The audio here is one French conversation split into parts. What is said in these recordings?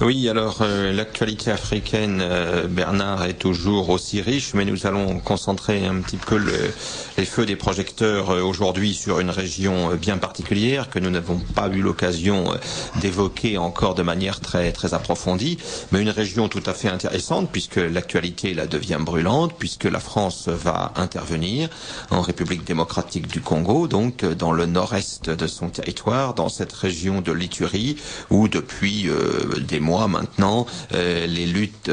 Oui, alors l'actualité africaine, Bernard, est toujours aussi riche, mais nous allons concentrer un petit peu les feux des projecteurs aujourd'hui sur une région bien particulière que nous n'avons pas eu l'occasion d'évoquer encore de manière très, très approfondie, mais une région tout à fait intéressante puisque l'actualité là devient brûlante, puisque la France va intervenir en République démocratique du Congo, donc dans le nord-est de son territoire, dans cette région de l'Ituri, où depuis des mois maintenant, les luttes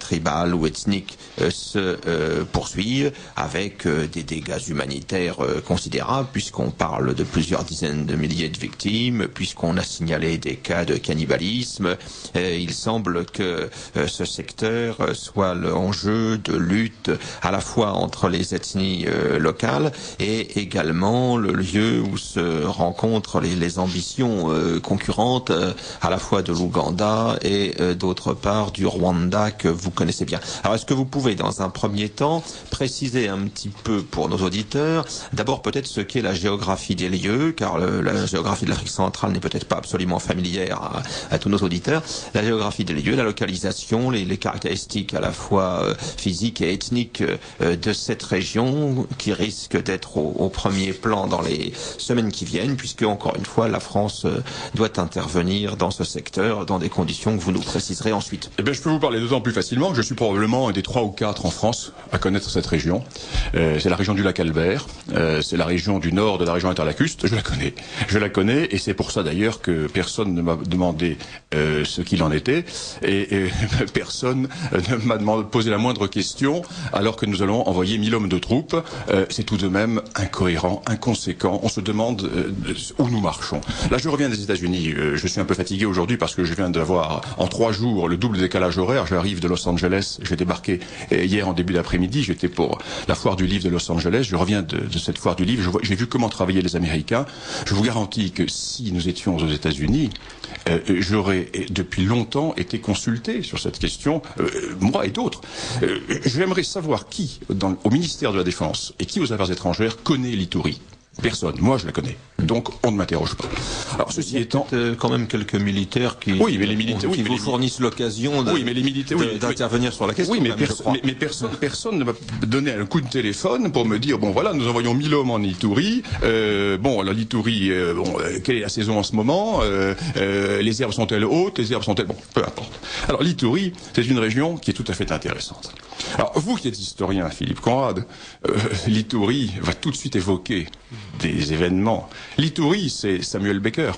tribales ou ethniques se poursuivent avec des dégâts humanitaires considérables, puisqu'on parle de plusieurs dizaines de milliers de victimes, puisqu'on a signalé des cas de cannibalisme. Il semble que ce secteur soit l'enjeu de lutte à la fois entre les ethnies locales et également le lieu où se rencontrent les ambitions concurrentes à la fois de l'Ouganda et d'autre part du Rwanda que vous connaissez bien. Alors est-ce que vous pouvez dans un premier temps préciser un petit peu pour nos auditeurs d'abord peut-être ce qu'est la géographie des lieux, car la géographie de l'Afrique centrale n'est peut-être pas absolument familière à tous nos auditeurs, la géographie des lieux, la localisation, les caractéristiques à la fois physiques et ethniques de cette région qui risque d'être au premier plan dans les semaines qui viennent, puisque encore une fois la France doit intervenir dans ce secteur dans des conditions que vous nous préciserez ensuite. Eh bien, je peux vous parler d'autant plus facilement que je suis probablement un des 3 ou 4 en France à connaître cette région. C'est la région du lac Albert, c'est la région du nord de la région interlacuste, je la connais et c'est pour ça d'ailleurs que personne ne m'a demandé ce qu'il en était et personne ne m'a posé la moindre question alors que nous allons envoyer 1000 hommes de troupes. C'est tout de même incohérent, inconséquent, on se demande où nous marchons. Là je reviens des États-Unis, je suis un peu fatigué aujourd'hui parce que je viens d'avoir en 3 jours le double décalage horaire, j'arrive de Los Angeles, j'ai débarqué hier en début d'après-midi, j'étais pour la foire du livre de Los Angeles, je reviens de cette foire du livre, j'ai vu comment travaillaient les Américains, je vous garantis que si nous étions aux États-Unis, j'aurais depuis longtemps été consulté sur cette question, moi et d'autres. J'aimerais savoir qui au ministère de la Défense et qui aux affaires étrangères connaît l'Ituri. Personne. Moi, je la connais. Donc, on ne m'interroge pas. Alors, ceci étant, quand même quelques militaires qui, oui, mais les militaires, qui oui, vous fournissent l'occasion d'intervenir oui, sur la question. Oui, mais personne ne m'a donné un coup de téléphone pour me dire, bon, voilà, nous envoyons 1000 hommes en Ituri. Bon, la l'Ituri, quelle est la saison en ce moment les herbes sont-elles hautes? Les herbes sont-elles... Bon, peu importe. Alors, l'Ituri, c'est une région qui est tout à fait intéressante. Alors, vous qui êtes historien, Philippe Conrad, l'Ituri va tout de suite évoquer des événements. L'Ituri, c'est Samuel Becker.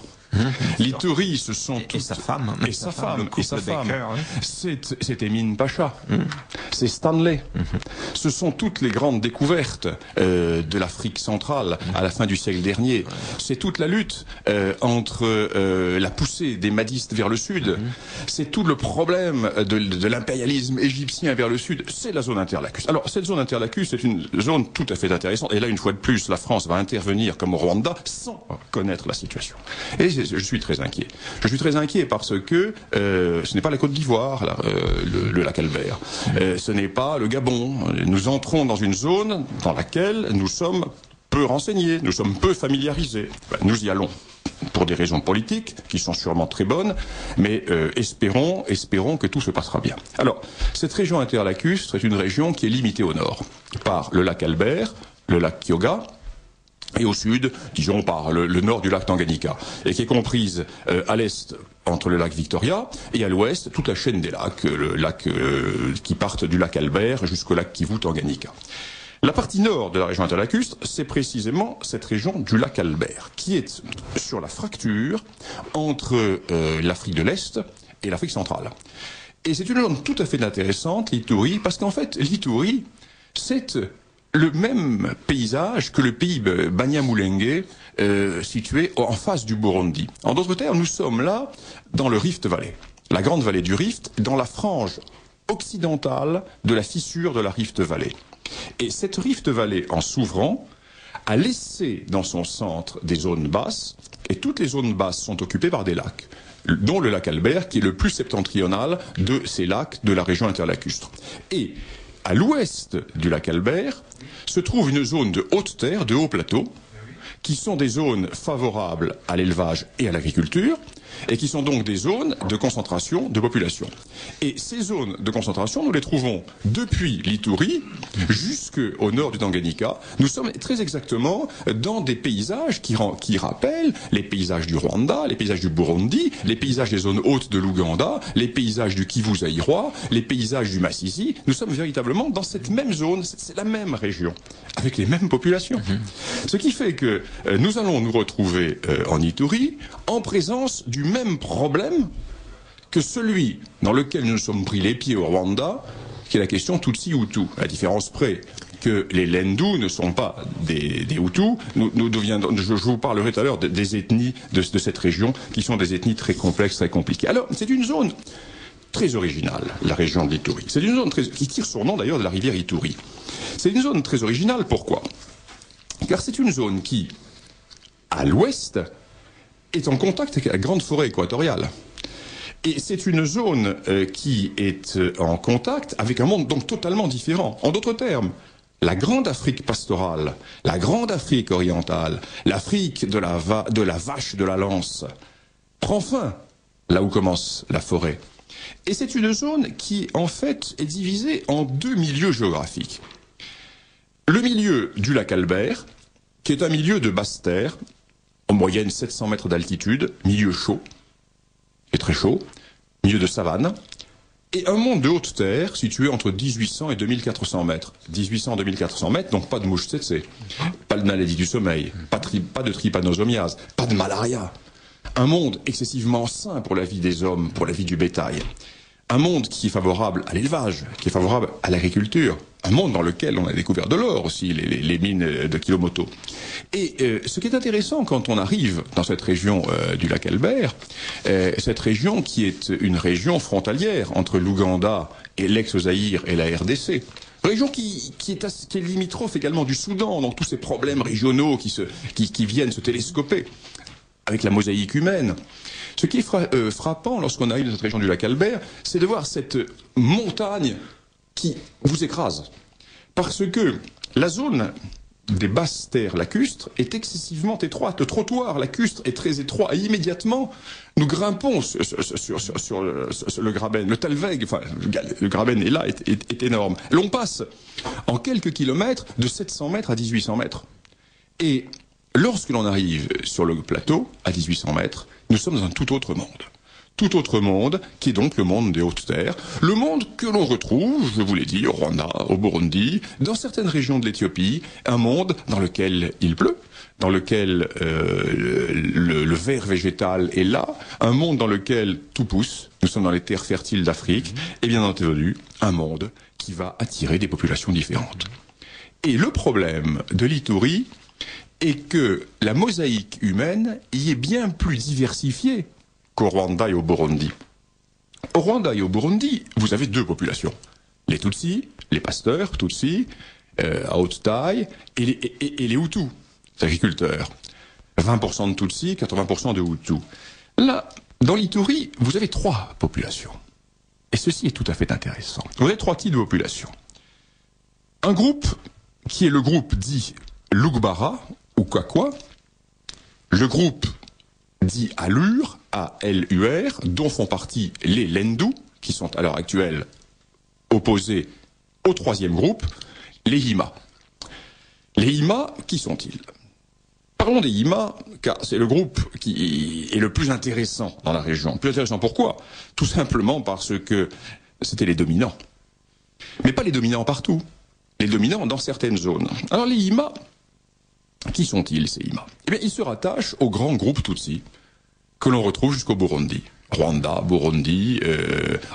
L'Ituri, ce sont tous... Et sa femme. C'est Emin Pacha. C'est Stanley. Ce sont toutes les grandes découvertes de l'Afrique centrale à la fin du siècle dernier. C'est toute la lutte entre la poussée des mahdistes vers le sud. C'est tout le problème de l'impérialisme égyptien vers le sud. C'est la zone interlacus. Alors, cette zone interlacus, c'est une zone tout à fait intéressante. Et là, une fois de plus, la France va intervenir comme au Rwanda sans connaître la situation. Et je suis très inquiet. Je suis très inquiet parce que ce n'est pas la Côte d'Ivoire, le lac Albert. Ce n'est pas le Gabon. Nous entrons dans une zone dans laquelle nous sommes peu renseignés, nous sommes peu familiarisés. Ben, nous y allons pour des raisons politiques qui sont sûrement très bonnes, mais espérons que tout se passera bien. Alors, cette région interlacustre est une région qui est limitée au nord par le lac Albert, le lac Kyoga, et au sud, disons, par le nord du lac Tanganyika, et qui est comprise à l'est entre le lac Victoria et à l'ouest toute la chaîne des lacs, le lac qui partent du lac Albert jusqu'au lac Kivu Tanganyika. La partie nord de la région interlacustre, c'est précisément cette région du lac Albert, qui est sur la fracture entre l'Afrique de l'Est et l'Afrique centrale. Et c'est une zone tout à fait intéressante, l'Ituri, parce qu'en fait, l'Ituri, c'est le même paysage que le pays Banyamulenge situé en face du Burundi. En d'autres termes, nous sommes là dans le Rift Valley, la grande vallée du Rift, dans la frange occidentale de la fissure de la Rift Valley. Et cette Rift Valley, en s'ouvrant, a laissé dans son centre des zones basses, et toutes les zones basses sont occupées par des lacs, dont le lac Albert, qui est le plus septentrional de ces lacs de la région interlacustre. Et à l'ouest du lac Albert se trouve une zone de haute terre, de hauts plateaux, qui sont des zones favorables à l'élevage et à l'agriculture, et qui sont donc des zones de concentration de population. Et ces zones de concentration, nous les trouvons depuis l'Ituri jusqu'au nord du Tanganyika. Nous sommes très exactement dans des paysages qui rappellent les paysages du Rwanda, les paysages du Burundi, les paysages des zones hautes de l'Ouganda, les paysages du Kivu zaïrois, les paysages du Massissi. Nous sommes véritablement dans cette même zone, c'est la même région, avec les mêmes populations. Ce qui fait que nous allons nous retrouver en Ituri en présence du même problème que celui dans lequel nous sommes pris les pieds au Rwanda, qui est la question Tutsi-Hutu, à différence près que les Lendus ne sont pas des Hutus. Je vous parlerai tout à l'heure des ethnies de cette région, qui sont des ethnies très complexes, très compliquées. Alors, c'est une zone très originale, la région d'Ituri. C'est une zone qui tire son nom d'ailleurs de la rivière Ituri. C'est une zone très originale, pourquoi? Car c'est une zone qui, à l'ouest, est en contact avec la grande forêt équatoriale. Et c'est une zone qui est en contact avec un monde donc totalement différent. En d'autres termes, la grande Afrique pastorale, la grande Afrique orientale, l'Afrique de la vache de la lance, prend fin là où commence la forêt. Et c'est une zone qui, en fait, est divisée en deux milieux géographiques. Le milieu du lac Albert, qui est un milieu de basse terre, en moyenne 700 mètres d'altitude, milieu chaud, et très chaud, milieu de savane, et un monde de haute terre situé entre 1800 et 2400 mètres. 1800 et 2400 mètres, donc pas de mouche tsetse, pas de maladie du sommeil, pas de trypanosomiase, pas de malaria. Un monde excessivement sain pour la vie des hommes, pour la vie du bétail. Un monde qui est favorable à l'élevage, qui est favorable à l'agriculture. Un monde dans lequel on a découvert de l'or aussi, les mines de Kilomoto. Et ce qui est intéressant quand on arrive dans cette région du lac Albert, cette région qui est une région frontalière entre l'Ouganda et l'ex-Zaïre et la RDC, région qui est limitrophe également du Soudan, donc tous ces problèmes régionaux qui viennent se télescoper avec la mosaïque humaine. Ce qui est frappant lorsqu'on arrive dans cette région du lac Albert, c'est de voir cette montagne qui vous écrase. Parce que la zone des basses terres lacustres est excessivement étroite. Le trottoir lacustre est très étroit. Et immédiatement, nous grimpons sur le graben. Le Talweg, enfin, le graben est là, est énorme. L'on passe en quelques kilomètres de 700 mètres à 1800 mètres. Et lorsque l'on arrive sur le plateau, à 1800 mètres, nous sommes dans un tout autre monde. Tout autre monde, qui est donc le monde des hautes terres, le monde que l'on retrouve, je vous l'ai dit, au Rwanda, au Burundi, dans certaines régions de l'Éthiopie, un monde dans lequel il pleut, dans lequel le vert végétal est là, un monde dans lequel tout pousse, nous sommes dans les terres fertiles d'Afrique, et bien entendu, un monde qui va attirer des populations différentes. Et le problème de l'Ituri est que la mosaïque humaine y est bien plus diversifiée qu'au Rwanda et au Burundi. Au Rwanda et au Burundi, vous avez deux populations. Les Tutsis, les pasteurs Tutsis, à haute taille, et les Hutus, les agriculteurs. 20% de Tutsis, 80% de Hutus. Là, dans l'Ituri, vous avez trois populations. Et ceci est tout à fait intéressant. Vous avez trois types de populations. Un groupe, qui est le groupe dit Lugbara, ou Kakwa, le groupe dit Alur, A-L-U-R, dont font partie les Lendus, qui sont à l'heure actuelle opposés au troisième groupe, les Hema. Les Hema, qui sont-ils? Parlons des Hema, car c'est le groupe qui est le plus intéressant dans la région. Plus intéressant pourquoi? Tout simplement parce que c'était les dominants. Mais pas les dominants partout, les dominants dans certaines zones. Alors les Hema, qui sont-ils, ces Hema? Eh bien, ils se rattachent au grand groupe Tutsi, que l'on retrouve jusqu'au Burundi. Rwanda, Burundi,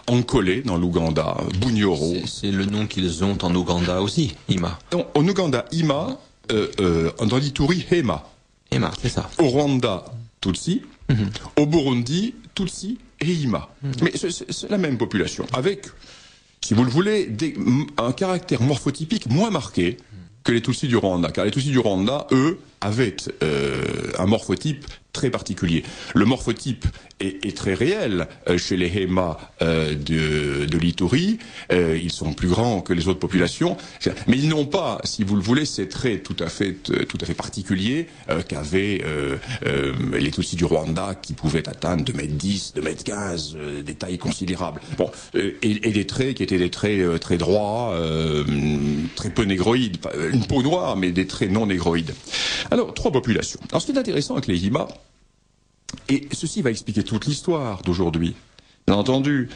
Ankolé dans l'Ouganda, Bunyoro. C'est le nom qu'ils ont en Ouganda aussi, Hema. Donc, en Ouganda, Hema, dans l'Ituri, Hema. Hema, c'est ça. Au Rwanda, Tutsi. Au Burundi, Tutsi et Hema. Mais c'est la même population, avec, si vous le voulez, un caractère morphotypique moins marqué que les Tutsis du Rwanda. Car les Tutsis du Rwanda, eux, avaient un morphotype très particulier. Le morphotype est très réel chez les Hema de l'Ituri. Ils sont plus grands que les autres populations. Mais ils n'ont pas, si vous le voulez, ces traits tout à fait particuliers qu'avaient les Tutsis du Rwanda qui pouvaient atteindre 2,10 m, 2,15 m, des tailles considérables. Bon, et des traits qui étaient des traits très droits, très peu négroïdes. Une peau noire, mais des traits non négroïdes. Alors, trois populations. Alors, ce qui est intéressant avec les Hema, et ceci va expliquer toute l'histoire d'aujourd'hui, bien entendu.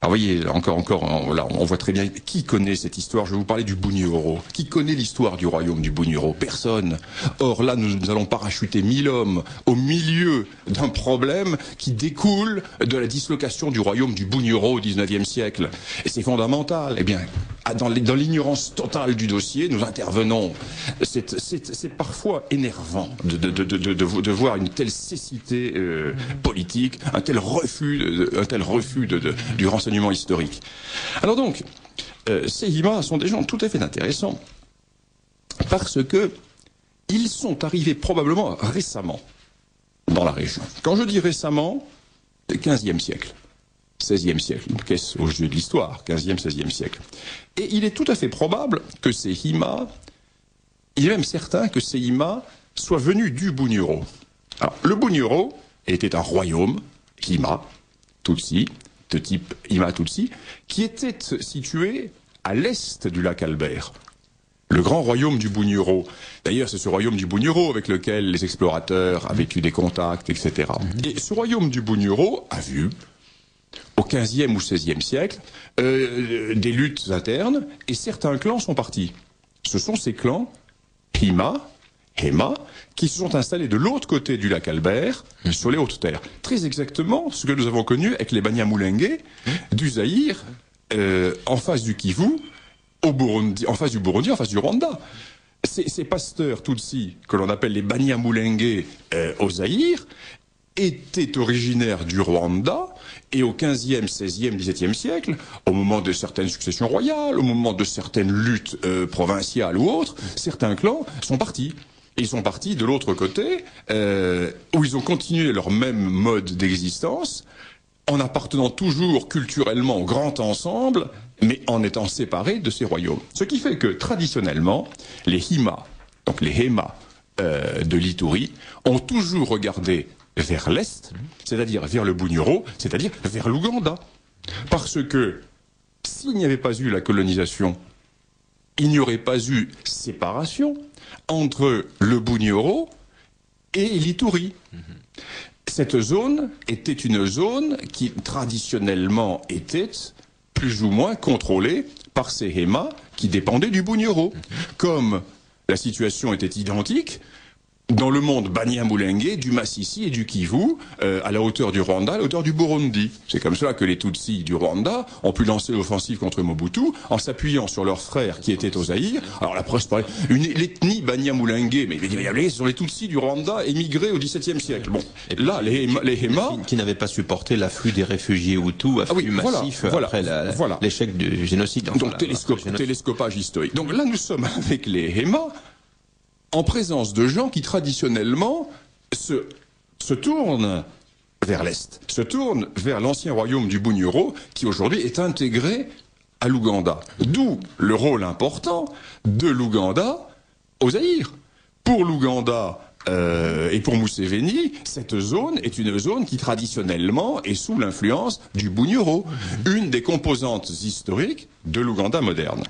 Alors, vous voyez, là, on voit très bien qui connaît cette histoire. Je vais vous parler du Bunyoro. Qui connaît l'histoire du royaume du Bunyoro? Personne. Or, là, nous allons parachuter 1000 hommes au milieu d'un problème qui découle de la dislocation du royaume du Bunyoro au 19e siècle. Et c'est fondamental. Eh bien, dans l'ignorance totale du dossier, nous intervenons. C'est parfois énervant de voir une telle cécité politique, un tel refus du renseignement historique. Alors donc, ces Hema sont des gens tout à fait intéressants parce que ils sont arrivés probablement récemment dans la région. Quand je dis récemment, c'est 15e siècle. 16e siècle, qu'est-ce au jeu de l'histoire, 15e, 16e siècle. Et il est tout à fait probable que ces Hema, il est même certain que ces Hema soient venus du Bunyoro. Alors, le Bunyoro était un royaume, Hema, Tutsi, de type Hema Tutsi, qui était situé à l'est du lac Albert. Le grand royaume du Bunyoro. D'ailleurs, c'est ce royaume du Bunyoro avec lequel les explorateurs avaient eu des contacts, etc. Et ce royaume du Bunyoro a vu au 15e ou 16e siècle, des luttes internes, et certains clans sont partis. Ce sont ces clans, Hema, qui se sont installés de l'autre côté du lac Albert, sur les hautes terres. Très exactement ce que nous avons connu avec les Banyamulenge, du Zaïre, en face du Kivu, au Burundi, en face du Burundi, en face du Rwanda. Ces pasteurs Tutsi, que l'on appelle les Banyamulenge au Zaïre, étaient originaires du Rwanda, et au 15e, 16e, 17e siècle, au moment de certaines successions royales, au moment de certaines luttes provinciales ou autres, certains clans sont partis. Ils sont partis de l'autre côté, où ils ont continué leur même mode d'existence, en appartenant toujours culturellement au grand ensemble, mais en étant séparés de ces royaumes. Ce qui fait que, traditionnellement, les Hema, donc les Hema de l'Ituri, ont toujours regardé vers l'est, c'est-à-dire vers le Bunyoro, c'est-à-dire vers l'Ouganda. Parce que s'il n'y avait pas eu la colonisation, il n'y aurait pas eu séparation entre le Bunyoro et l'Ituri. Cette zone était une zone qui traditionnellement était plus ou moins contrôlée par ces Hema qui dépendaient du Bunyoro. Comme la situation était identique, dans le monde Banyamulenge, du Massissi et du Kivu, à la hauteur du Rwanda, à la hauteur du Burundi. C'est comme cela que les Tutsis du Rwanda ont pu lancer l'offensive contre Mobutu en s'appuyant sur leurs frères qui étaient au Zaïre. Alors la presse parlait, l'ethnie Banyamulenge, mais ce sont les Tutsis du Rwanda émigrés au XVIIe siècle. Bon, et là, les Hema qui n'avaient pas supporté l'afflux des réfugiés Hutus, massif après l'échec du génocide. Enfin, donc télescopage historique. Donc là, nous sommes avec les Hema, en présence de gens qui traditionnellement se tournent vers l'est, se tournent vers l'ancien royaume du Bunyoro qui aujourd'hui est intégré à l'Ouganda. D'où le rôle important de l'Ouganda au Zaïre. Pour l'Ouganda et pour Museveni, cette zone est une zone qui traditionnellement est sous l'influence du Bunyoro, une des composantes historiques de l'Ouganda moderne.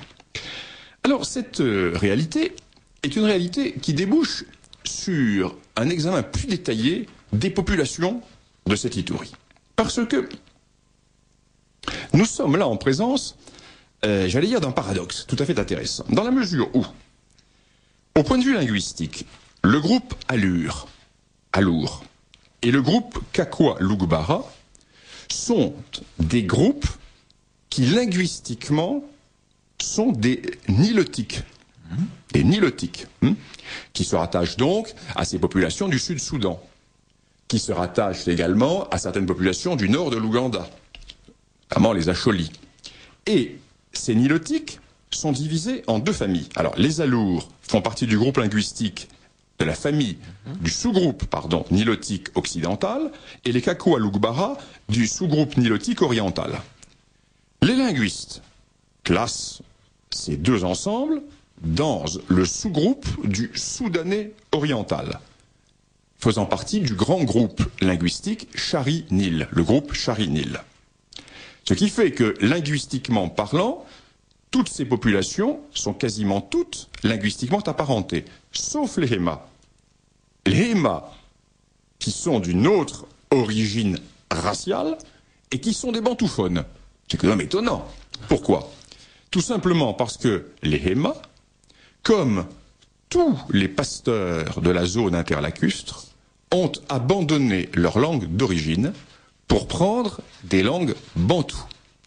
Alors cette réalité est une réalité qui débouche sur un examen plus détaillé des populations de cette Ituri. Parce que nous sommes là en présence, j'allais dire, d'un paradoxe tout à fait intéressant. Dans la mesure où, au point de vue linguistique, le groupe Alur et le groupe Kakwa-Lugbara sont des groupes qui linguistiquement sont des Nilotiques. Des Nilotiques, qui se rattachent donc à ces populations du Sud-Soudan, qui se rattachent également à certaines populations du nord de l'Ouganda, notamment les Acholi. Et ces Nilotiques sont divisés en deux familles. Alors, les Alur font partie du groupe linguistique de la famille du sous-groupe, pardon, nilotique occidental, et les Kaku Alugbara du sous-groupe nilotique oriental. Les linguistes classent ces deux ensembles dans le sous-groupe du Soudanais oriental, faisant partie du grand groupe linguistique Chari-Nil, le groupe Chari-Nil. Ce qui fait que, linguistiquement parlant, toutes ces populations sont quasiment toutes linguistiquement apparentées, sauf les Hema. Les Hema, qui sont d'une autre origine raciale et qui sont des bantoufones. C'est quand même étonnant. Pourquoi? Tout simplement parce que les Hema, comme tous les pasteurs de la zone interlacustre, ont abandonné leur langue d'origine pour prendre des langues bantoues.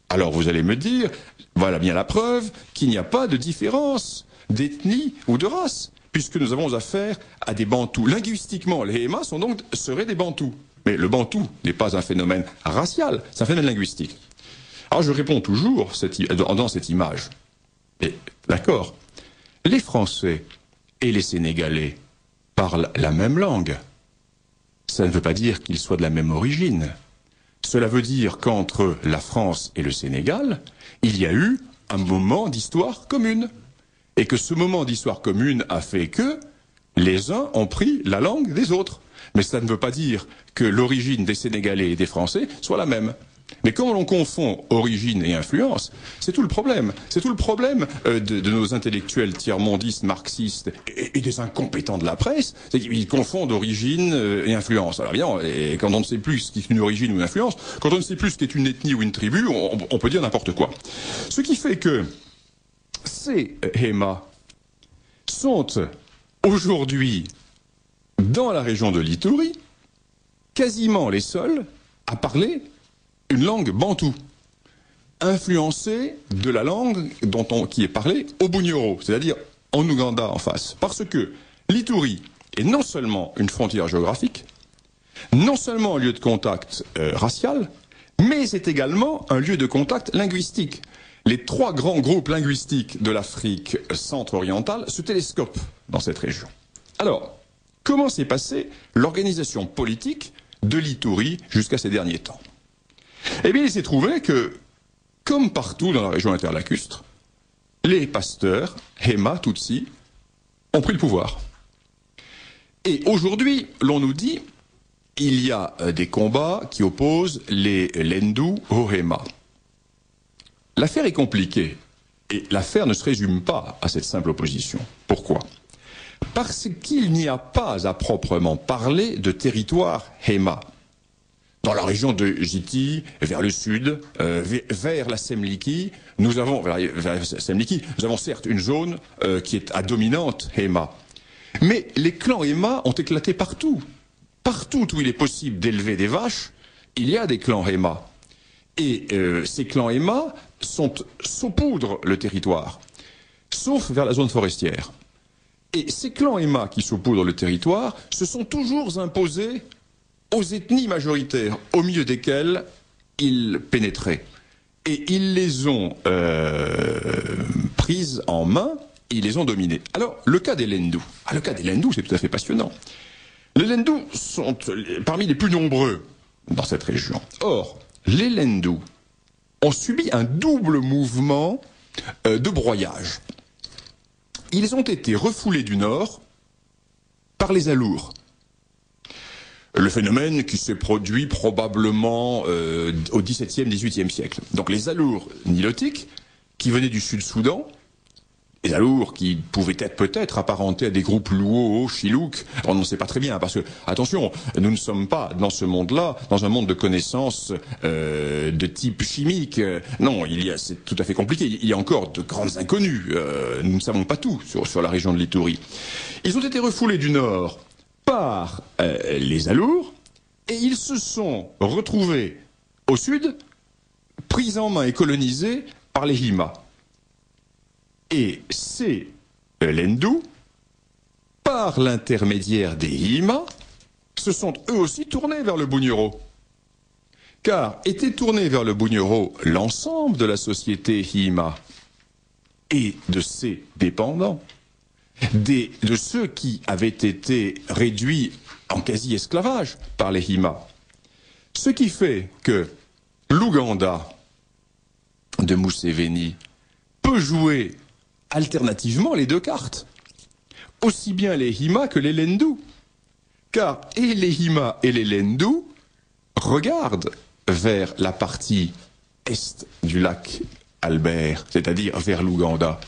Alors vous allez me dire, voilà bien la preuve qu'il n'y a pas de différence d'ethnie ou de race, puisque nous avons affaire à des bantous. Linguistiquement, les Hema sont donc, seraient des bantous. Mais le bantou n'est pas un phénomène racial, c'est un phénomène linguistique. Alors je réponds toujours dans cette image. D'accord, les Français et les Sénégalais parlent la même langue. Ça ne veut pas dire qu'ils soient de la même origine. Cela veut dire qu'entre la France et le Sénégal, il y a eu un moment d'histoire commune. Et que ce moment d'histoire commune a fait que les uns ont pris la langue des autres. Mais ça ne veut pas dire que l'origine des Sénégalais et des Français soit la même. Mais quand on confond origine et influence, c'est tout le problème. C'est tout le problème de nos intellectuels tiers-mondistes, marxistes et des incompétents de la presse. C'est qu'ils confondent origine et influence. Alors bien, quand on ne sait plus ce qu'est une origine ou une influence, quand on ne sait plus ce qu'est une ethnie ou une tribu, on peut dire n'importe quoi. Ce qui fait que ces Hema sont aujourd'hui dans la région de l'Ituri quasiment les seuls à parler une langue bantoue, influencée de la langue qui est parlée au Bunyoro, c'est-à-dire en Ouganda en face. Parce que l'Ituri est non seulement une frontière géographique, non seulement un lieu de contact racial, mais c'est également un lieu de contact linguistique. Les trois grands groupes linguistiques de l'Afrique centre-orientale se télescopent dans cette région. Alors, comment s'est passée l'organisation politique de l'Ituri jusqu'à ces derniers temps? Eh bien, il s'est trouvé que, comme partout dans la région interlacustre, les pasteurs, Hema, Tutsi, ont pris le pouvoir. Et aujourd'hui, l'on nous dit, il y a des combats qui opposent les Lendus aux Hema. L'affaire est compliquée, et l'affaire ne se résume pas à cette simple opposition. Pourquoi? Parce qu'il n'y a pas à proprement parler de territoire Hema. Dans la région de Jiti, vers le sud, vers la Semliki, nous avons certes une zone qui est à dominante Hema. Mais les clans Hema ont éclaté partout. Partout où il est possible d'élever des vaches, il y a des clans Hema. Et ces clans Hema saupoudrent le territoire, sauf vers la zone forestière. Et ces clans Hema qui saupoudrent le territoire se sont toujours imposés aux ethnies majoritaires, au milieu desquelles ils pénétraient. Et ils les ont prises en main, ils les ont dominées. Alors, le cas des Lendus. Ah, le cas des Lendus, c'est tout à fait passionnant. Les Lendus sont parmi les plus nombreux dans cette région. Or, les Lendus ont subi un double mouvement de broyage. Ils ont été refoulés du nord par les Alur. Le phénomène qui s'est produit probablement au XVIIe, XVIIIe siècle. Donc les Alurs nilotiques, qui venaient du Sud-Soudan, les Alurs qui pouvaient être peut-être apparentés à des groupes Luo, Chilouk, on ne sait pas très bien, parce que, attention, nous ne sommes pas dans ce monde-là, dans un monde de connaissances de type chimique. Non, c'est tout à fait compliqué, il y a encore de grandes inconnues, nous ne savons pas tout sur la région de l'Ituri. Ils ont été refoulés du nord par les Alurs, et ils se sont retrouvés au sud, pris en main et colonisés par les Hema. Et ces Lendus, par l'intermédiaire des Hema, se sont eux aussi tournés vers le Bunyoro. Car était tourné vers le Bunyoro l'ensemble de la société Hema et de ses dépendants. de ceux qui avaient été réduits en quasi-esclavage par les Hema. Ce qui fait que l'Ouganda de Museveni peut jouer alternativement les deux cartes, aussi bien les Hema que les Lendus, car et les Hema et les Lendus regardent vers la partie est du lac Albert, c'est-à-dire vers l'Ouganda.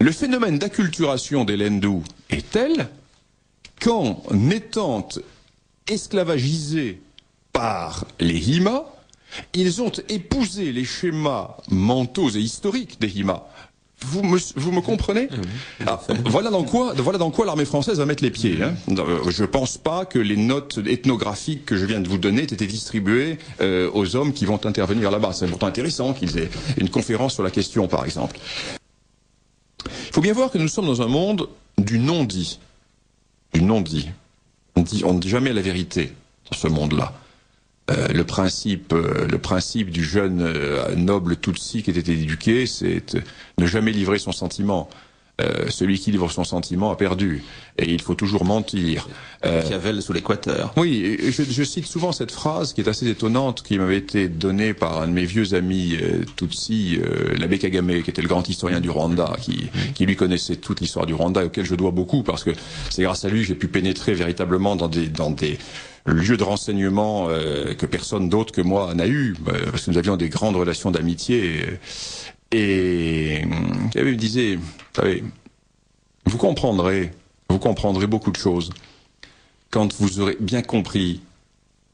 Le phénomène d'acculturation des Lendus est tel qu'en étant esclavagisés par les Hema, ils ont épousé les schémas mentaux et historiques des Hema. Vous me comprenez? Ah, voilà dans quoi l'armée française va mettre les pieds. Hein. Je ne pense pas que les notes ethnographiques que je viens de vous donner aient été distribuées aux hommes qui vont intervenir là-bas. C'est pourtant intéressant qu'ils aient une conférence sur la question, par exemple. Il faut bien voir que nous sommes dans un monde du non-dit. Du non-dit. On ne dit jamais la vérité dans ce monde-là. Le principe du jeune noble Tutsi qui était éduqué, c'est ne jamais livrer son sentiment. Celui qui livre son sentiment a perdu. Et il faut toujours mentir. Machiavel sous l'équateur. Oui, je cite souvent cette phrase qui est assez étonnante, qui m'avait été donnée par un de mes vieux amis Tutsi, l'abbé Kagame, qui était le grand historien du Rwanda, qui lui connaissait toute l'histoire du Rwanda, et auquel je dois beaucoup, parce que c'est grâce à lui que j'ai pu pénétrer véritablement dans des lieu de renseignement que personne d'autre que moi n'a eu, parce que nous avions des grandes relations d'amitié. Et il me disait, vous savez, vous comprendrez beaucoup de choses quand vous aurez bien compris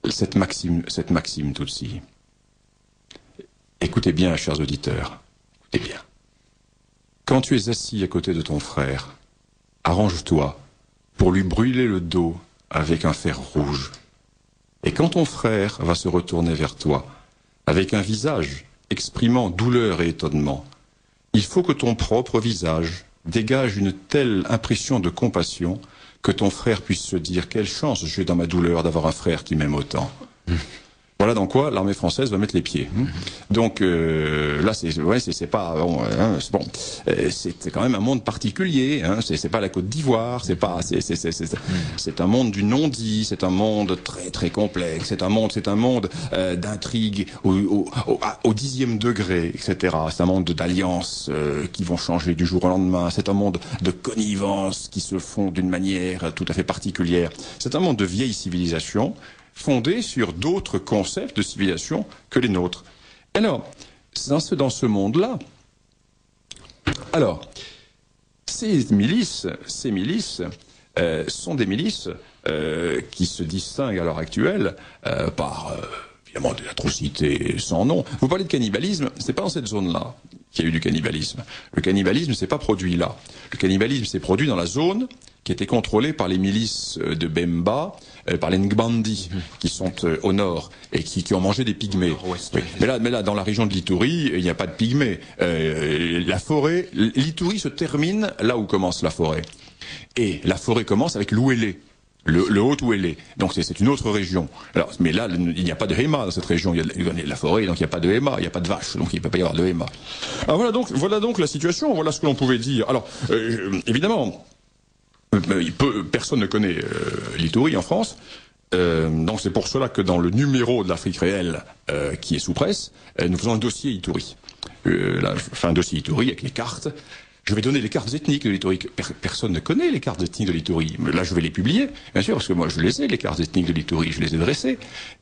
cette maxime Tutsi. Écoutez bien, chers auditeurs, écoutez bien. Quand tu es assis à côté de ton frère, arrange-toi pour lui brûler le dos avec un fer rouge. Et quand ton frère va se retourner vers toi, avec un visage exprimant douleur et étonnement, il faut que ton propre visage dégage une telle impression de compassion que ton frère puisse se dire « Quelle chance j'ai dans ma douleur d'avoir un frère qui m'aime autant ». Voilà dans quoi l'armée française va mettre les pieds. Donc là, c'est pas, c'est quand même un monde particulier. Hein, c'est pas la Côte d'Ivoire. C'est un monde du non-dit. C'est un monde très très complexe. C'est un monde d'intrigue au 10e degré, etc. C'est un monde d'alliances qui vont changer du jour au lendemain. C'est un monde de connivences qui se font d'une manière tout à fait particulière. C'est un monde de vieille civilisation, fondée sur d'autres concepts de civilisation que les nôtres. Alors, dans ce monde-là, alors, ces milices sont des milices qui se distinguent à l'heure actuelle par, évidemment, des atrocités sans nom. Vous parlez de cannibalisme, c'est pas dans cette zone-là qu'il y a eu du cannibalisme. Le cannibalisme ne s'est pas produit là. Le cannibalisme s'est produit dans la zone qui était contrôlée par les milices de Bemba, par les Ngbandi, qui sont au nord, et qui ont mangé des pygmées. Oui. Mais là, dans la région de l'Ituri, il n'y a pas de pygmées. La forêt, l'Ituri se termine là où commence la forêt. Et la forêt commence avec l'Ouélé, le Haut-Ouélé. Donc c'est une autre région. Alors, mais là, il n'y a pas de Hema dans cette région. Il y a de la forêt, donc il n'y a pas de Hema, il n'y a pas de vache, donc il ne peut pas y avoir de Hema. Alors voilà donc la situation, voilà ce que l'on pouvait dire. Alors, évidemment, personne ne connaît l'Ituri en France, donc c'est pour cela que dans le numéro de l'Afrique réelle qui est sous presse, nous faisons un dossier Ituri. Un dossier Ituri avec les cartes. Je vais donner les cartes ethniques de l'Ituri. Personne ne connaît les cartes ethniques de l'Ituri. Là, je vais les publier, bien sûr, parce que moi, je les ai, les cartes ethniques de l'Ituri, je les ai dressées.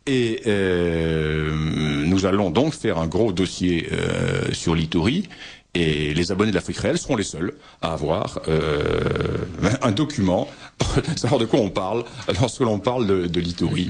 Et nous allons donc faire un gros dossier sur l'Ituri. Et les abonnés de l'Afrique réelle seront les seuls à avoir un document pour savoir de quoi on parle lorsque l'on parle de l'Ituri.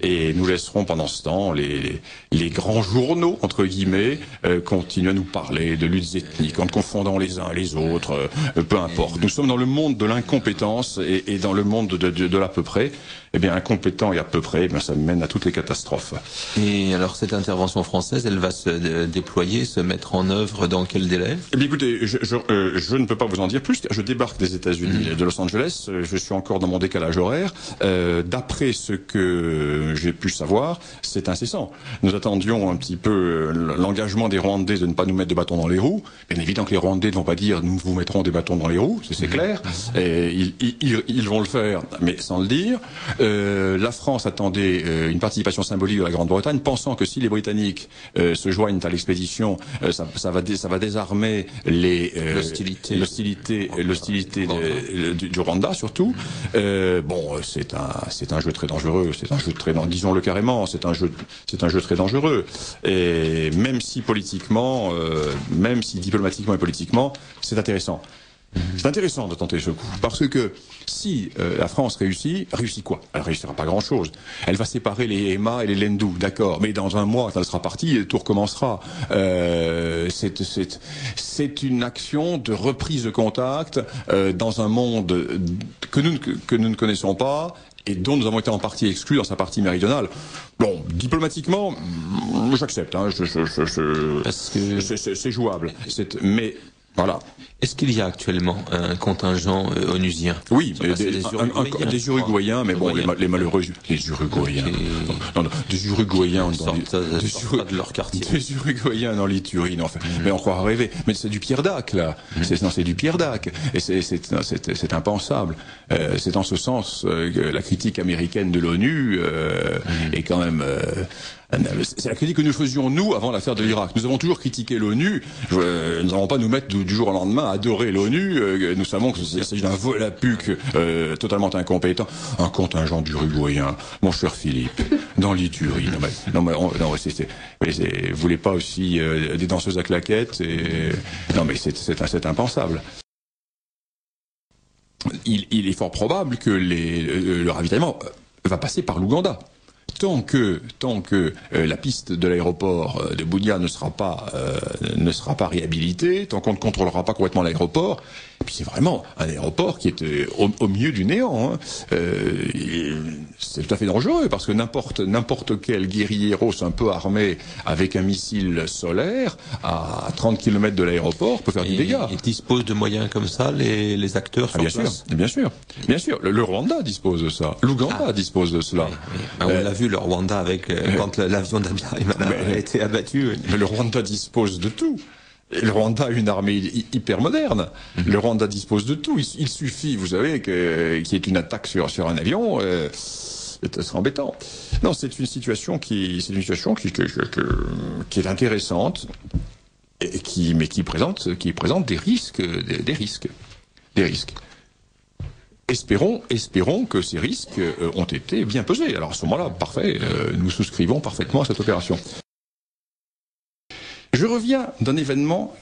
Et nous laisserons pendant ce temps les grands journaux, entre guillemets, continuer à nous parler de luttes ethniques en confondant les uns et les autres, peu importe. Nous sommes dans le monde de l'incompétence et dans le monde de l'à peu près. eh bien, incompétent et à peu près, eh bien, ça mène à toutes les catastrophes. Et alors cette intervention française, elle va se déployer, se mettre en œuvre dans quel délai? Eh bien, écoutez, je ne peux pas vous en dire plus. Je débarque des États-Unis, de Los Angeles. Je suis encore dans mon décalage horaire. D'après ce que j'ai pu savoir, c'est incessant. Nous attendions un petit peu l'engagement des Rwandais de ne pas nous mettre de bâtons dans les roues. Bien évident que les Rwandais ne vont pas dire « nous vous mettrons des bâtons dans les roues », c'est clair. Et ils vont le faire, mais sans le dire. La France attendait une participation symbolique de la Grande-Bretagne, pensant que si les Britanniques se joignent à l'expédition, ça va désarmer l'hostilité du Rwanda, surtout. Bon, c'est un jeu très dangereux. C'est un jeu très, disons-le carrément, c'est un jeu très dangereux. Et même si politiquement, même si diplomatiquement et politiquement, c'est intéressant. C'est intéressant de tenter ce coup, parce que si la France réussit quoi? Elle réussira pas grand-chose. Elle va séparer les Hema et les Lendus, d'accord, mais dans un mois, quand elle sera partie, tout recommencera. C'est une action de reprise de contact dans un monde que nous ne connaissons pas, et dont nous avons été en partie exclus dans sa partie méridionale. Bon, diplomatiquement, j'accepte, hein, parce que c'est jouable. Mais... voilà. Est-ce qu'il y a actuellement un contingent onusien? Oui, des Uruguayens, mais bon, les malheureux, les Uruguayens. Non, des Uruguayens de leur quartier. Des Uruguayens dans l'Ituri, non, mais on croit rêver. Mais c'est du Pierre Dac, là. Non, c'est du Pierre Dac. Et c'est impensable. C'est en ce sens que la critique américaine de l'ONU est quand même... c'est la critique que nous faisions, nous, avant l'affaire de l'Irak. Nous avons toujours critiqué l'ONU. Nous n'allons pas nous mettre du jour au lendemain à adorer l'ONU. Nous savons que c'est d'un volapuc totalement incompétent. Un contingent uruguayen, mon cher Philippe, dans l'Ituri. Non, mais vous voulez pas aussi des danseuses à claquettes et... Non, mais c'est impensable. Il est fort probable que le ravitaillement va passer par l'Ouganda. Tant que la piste de l'aéroport de Bunia ne sera pas réhabilitée, tant qu'on ne contrôlera pas complètement l'aéroport, et puis c'est vraiment un aéroport qui est au milieu du néant, hein. C'est tout à fait dangereux, parce que n'importe quel guérilleros un peu armé avec un missile solaire à 30 km de l'aéroport peut faire du dégât. Ils disposent de moyens comme ça, les acteurs sur place. Bien sûr. Le Rwanda dispose de ça. L'Ouganda dispose de cela. Oui. On l'a vu, le Rwanda, avec quand l'avion d'Abiyarimana a été abattu. Mais le Rwanda dispose de tout. Le Rwanda a une armée hyper moderne. Le Rwanda dispose de tout. Il suffit, vous savez, qu'il y ait une attaque sur un avion. Ce serait embêtant. Non, c'est une situation qui est intéressante, et qui présente des risques. Espérons que ces risques ont été bien pesés. Alors à ce moment-là, parfait, nous souscrivons parfaitement à cette opération. Je reviens d'un événement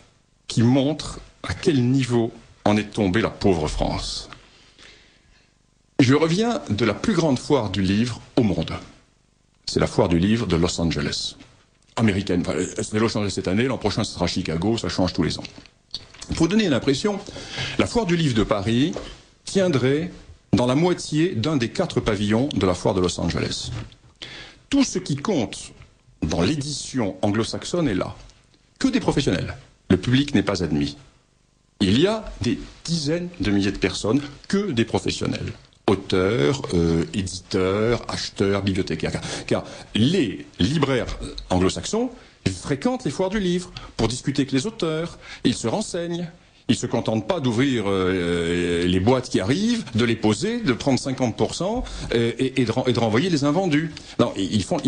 qui montre à quel niveau en est tombée la pauvre France. Je reviens de la plus grande foire du livre au monde. C'est la foire du livre de Los Angeles, américaine. Enfin, c'est Los Angeles cette année, l'an prochain ce sera Chicago, ça change tous les ans. Pour donner l'impression, la foire du livre de Paris tiendrait dans la moitié d'un des 4 pavillons de la foire de Los Angeles. Tout ce qui compte dans l'édition anglo-saxonne est là. Que des professionnels. Le public n'est pas admis. Il y a des dizaines de milliers de personnes, que des professionnels. Auteurs, éditeurs, acheteurs, bibliothécaires. Car les libraires anglo-saxons fréquentent les foires du livre pour discuter avec les auteurs. Ils se renseignent. Ils se contentent pas d'ouvrir les boîtes qui arrivent, de les poser, de prendre 50% et de renvoyer les invendus. Non, ils font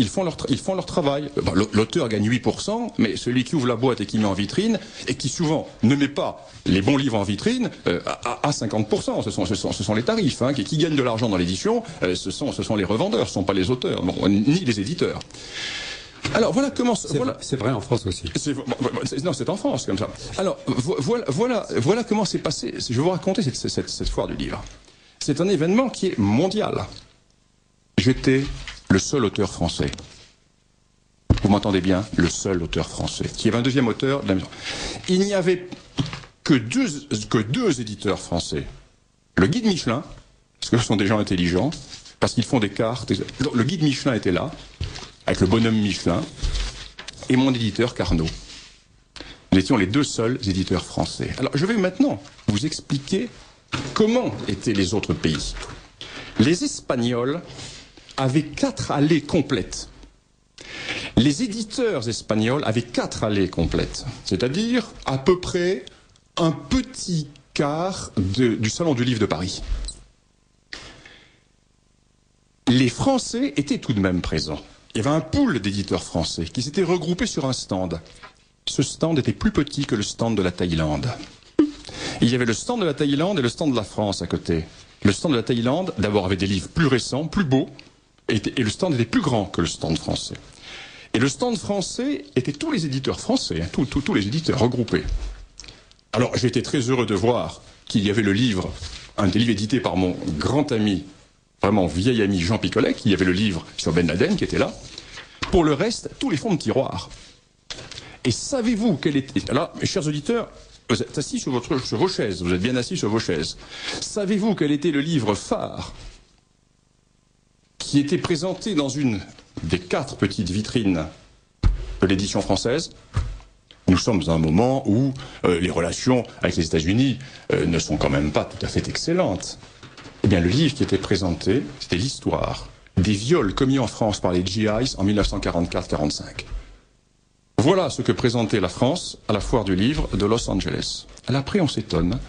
leur travail. Ben, l'auteur gagne 8%, mais celui qui ouvre la boîte et qui met en vitrine, et qui souvent ne met pas les bons livres en vitrine, à 50%. Ce sont les tarifs, hein, qui gagnent de l'argent dans l'édition. Ce sont les revendeurs, ce sont pas les auteurs, bon, ni les éditeurs. Alors voilà comment... C'est vrai en France aussi. Non, c'est en France comme ça. Alors voilà comment c'est passé. Je vais vous raconter cette foire du livre. C'est un événement qui est mondial. J'étais le seul auteur français. Vous m'entendez bien? Le seul auteur français. Qui est 22e auteur de la maison. Il n'y avait que deux éditeurs français. Le guide Michelin, parce que ce sont des gens intelligents, parce qu'ils font des cartes. Le guide Michelin était là, avec le bonhomme Michelin, et mon éditeur Carnot. Nous étions les deux seuls éditeurs français. Alors je vais maintenant vous expliquer comment étaient les autres pays. Les Espagnols avaient 4 allées complètes. Les éditeurs espagnols avaient 4 allées complètes, c'est-à-dire à peu près un petit quart du Salon du Livre de Paris. Les Français étaient tout de même présents. Il y avait un pool d'éditeurs français qui s'étaient regroupés sur un stand. Ce stand était plus petit que le stand de la Thaïlande. Il y avait le stand de la Thaïlande et le stand de la France à côté. Le stand de la Thaïlande, d'abord, avait des livres plus récents, plus beaux, et le stand était plus grand que le stand français. Et le stand français était tous les éditeurs français, hein, tous les éditeurs regroupés. Alors j'étais très heureux de voir qu'il y avait le livre, un des livres édités par mon grand ami, vraiment vieil ami Jean Picolet, qu'il y avait le livre sur Ben Laden qui était là. Pour le reste, tous les fonds de tiroir. Et savez-vous quel était... Alors, mes chers auditeurs, vous êtes assis sur vos chaises, vous êtes bien assis sur vos chaises. Savez-vous quel était le livre phare qui était présenté dans une des 4 petites vitrines de l'édition française? Nous sommes à un moment où les relations avec les États-Unis ne sont quand même pas tout à fait excellentes. Eh bien, le livre qui était présenté, c'était l'histoire des viols commis en France par les GIs en 1944-45. Voilà ce que présentait la France à la foire du livre de Los Angeles. Alors après, on s'étonne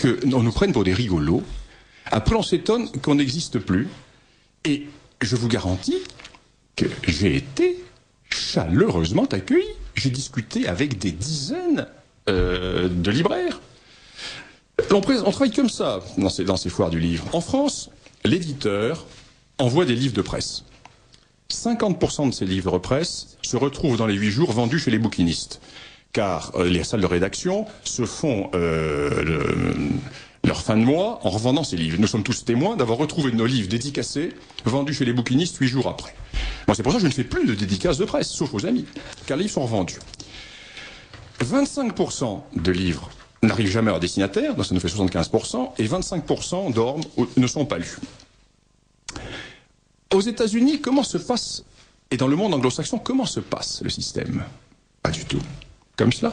qu'on nous prenne pour des rigolos. Après, on s'étonne qu'on n'existe plus. Et je vous garantis que j'ai été chaleureusement accueilli. J'ai discuté avec des dizaines de libraires. On travaille comme ça dans ces foires du livre. En France, l'éditeur envoie des livres de presse. 50% de ces livres de presse se retrouvent dans les 8 jours vendus chez les bouquinistes. Car les salles de rédaction se font leur fin de mois en revendant ces livres. Nous sommes tous témoins d'avoir retrouvé nos livres dédicacés vendus chez les bouquinistes 8 jours après. Bon, c'est pour ça que je ne fais plus de dédicaces de presse, sauf aux amis, car les livres sont revendus. 25% de livres n'arrivent jamais à un destinataire, donc ça nous fait 75%, et 25% dorment ou ne sont pas lus. Aux États-Unis, comment se passe, et dans le monde anglo-saxon, comment se passe le système? Pas du tout. Comme cela.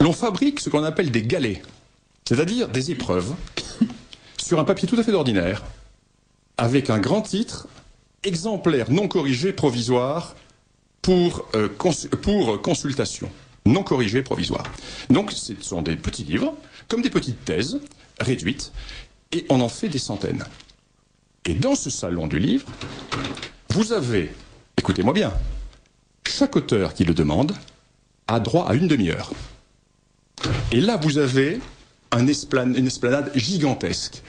L'on fabrique ce qu'on appelle des galets, c'est-à-dire des épreuves, sur un papier tout à fait ordinaire, avec un grand titre, exemplaire non corrigé provisoire pour consultation. Non corrigé provisoire. Donc ce sont des petits livres, comme des petites thèses, réduites, et on en fait des centaines. Et dans ce salon du livre, vous avez, écoutez-moi bien, chaque auteur qui le demande a droit à une demi-heure. Et là, vous avez une esplanade gigantesque,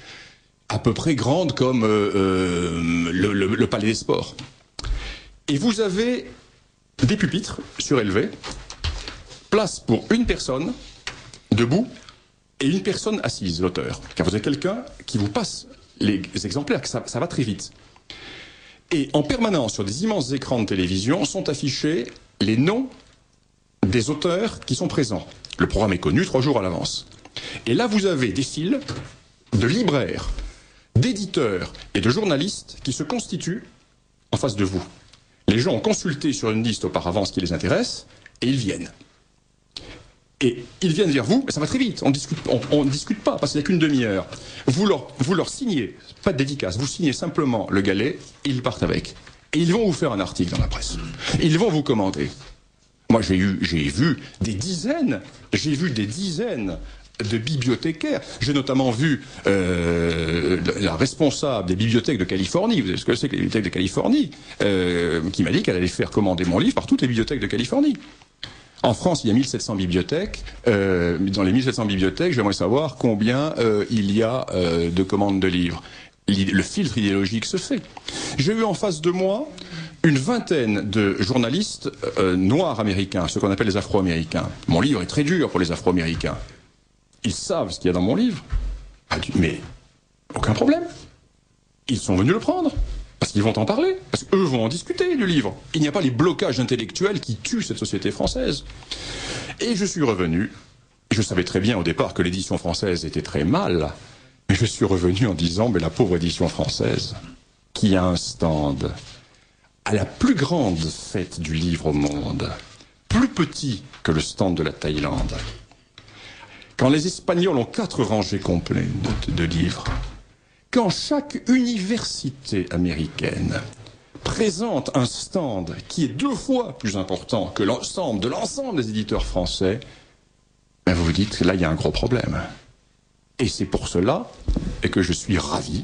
à peu près grande comme le Palais des Sports. Et vous avez des pupitres surélevés, place pour une personne debout et une personne assise, l'auteur. Car vous avez quelqu'un qui vous passe les exemplaires, ça va très vite. Et en permanence, sur des immenses écrans de télévision, sont affichés les noms des auteurs qui sont présents. Le programme est connu 3 jours à l'avance. Et là, vous avez des files de libraires, d'éditeurs et de journalistes qui se constituent en face de vous. Les gens ont consulté sur une liste auparavant ce qui les intéresse, et ils viennent. Et ils viennent vers vous, mais ça va très vite, on discute pas, parce qu'il n'y a qu'une demi-heure. Vous leur signez, pas de dédicace, vous signez simplement le galet, ils partent avec. Et ils vont vous faire un article dans la presse. Ils vont vous commenter. Moi, j'ai vu des dizaines de bibliothécaires. J'ai notamment vu la responsable des bibliothèques de Californie, vous savez ce que c'est que les bibliothèques de Californie, qui m'a dit qu'elle allait faire commander mon livre par toutes les bibliothèques de Californie. En France, il y a 1700 bibliothèques. Dans les 1700 bibliothèques, j'aimerais savoir combien il y a de commandes de livres. Le filtre idéologique se fait. J'ai eu en face de moi une vingtaine de journalistes noirs américains, ce qu'on appelle les afro-américains. Mon livre est très dur pour les afro-américains. Ils savent ce qu'il y a dans mon livre. Mais aucun problème. Ils sont venus le prendre. Parce qu'ils vont en parler, parce qu'eux vont en discuter du livre. Il n'y a pas les blocages intellectuels qui tuent cette société française. Et je suis revenu, je savais très bien au départ que l'édition française était très mal, mais je suis revenu en disant, mais la pauvre édition française, qui a un stand à la plus grande fête du livre au monde, plus petit que le stand de la Thaïlande. Quand les Espagnols ont 4 rangées complètes de livres, quand chaque université américaine présente un stand qui est 2 fois plus important que l'ensemble de l'ensemble des éditeurs français, ben vous vous dites que là, il y a un gros problème. Et c'est pour cela que je suis ravi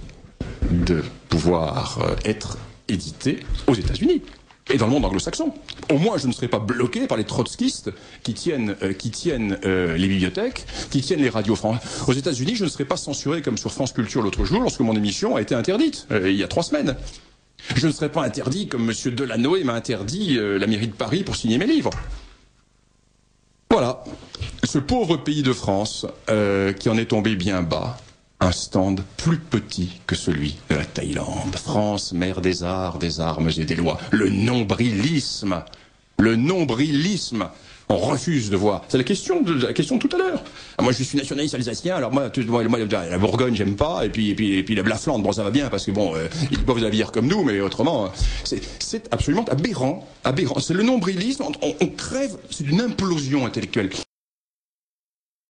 de pouvoir être édité aux États-Unis et dans le monde anglo-saxon. Au moins, je ne serai pas bloqué par les trotskistes qui tiennent les bibliothèques, qui tiennent les radios françaises. Aux États-Unis, je ne serai pas censuré comme sur France Culture l'autre jour lorsque mon émission a été interdite, il y a 3 semaines. Je ne serai pas interdit comme M. Delanoë m'a interdit la mairie de Paris pour signer mes livres. Voilà, ce pauvre pays de France qui en est tombé bien bas, un stand plus petit que celui de la Thaïlande. France, mère des arts, des armes et des lois. Le nombrilisme, on refuse de voir. C'est la question de tout à l'heure. Ah, moi, je suis nationaliste alsacien, alors moi la Bourgogne, j'aime pas, et puis la Flandre, bon, ça va bien, parce que bon, ils peuvent habiller comme nous, mais autrement, c'est absolument aberrant. C'est le nombrilisme, on crève, c'est une implosion intellectuelle.